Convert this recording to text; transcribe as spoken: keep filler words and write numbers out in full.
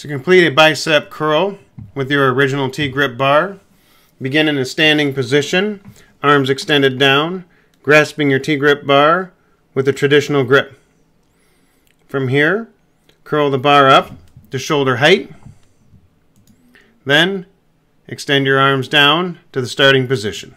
To complete a bicep curl with your original T-grip bar, begin in a standing position, arms extended down, grasping your T-grip bar with a traditional grip. From here, curl the bar up to shoulder height, then extend your arms down to the starting position.